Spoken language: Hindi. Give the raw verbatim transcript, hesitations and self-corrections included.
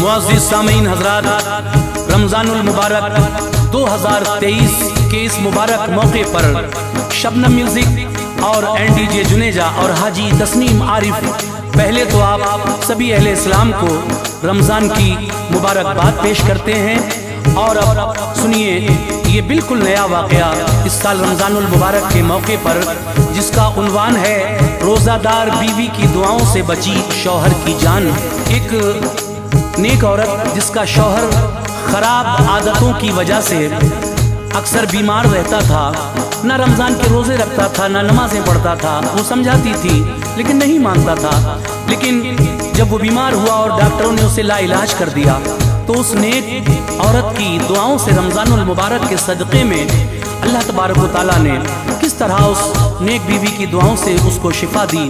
मुआज़िज़ सामीन हज़रात, रमज़ानुल मुबारक दो हज़ार तेईस के इस मुबारक मौके पर शबनम म्यूजिक और एन डीजे जुनेजा और हाजी तस्नीम आरिफ, पहले तो आप सभी अहले इस्लाम को रमज़ान की मुबारकबाद पेश करते हैं। और अब सुनिए ये बिल्कुल नया वाक़या इस साल रमज़ानुल मुबारक के मौके पर, जिसका उन्वान है रोज़ादार बीवी की दुआओं से बची शौहर की जान। एक नेक औरत जिसका शौहर खराब आदतों की वजह से अक्सर बीमार रहता था, ना रमज़ान के रोज़े रखता था, ना नमाजें पढ़ता था। वो समझाती थी लेकिन नहीं मानता था, लेकिन जब वो बीमार हुआ और डॉक्टरों ने उसे लाइलाज कर दिया, तो उस नेक औरत की दुआओं से रमज़ानुल मुबारक के सदक़े में अल्लाह तबारक व तआला ने किस तरह उस नेक बीवी की दुआओं से उसको शिफा दी।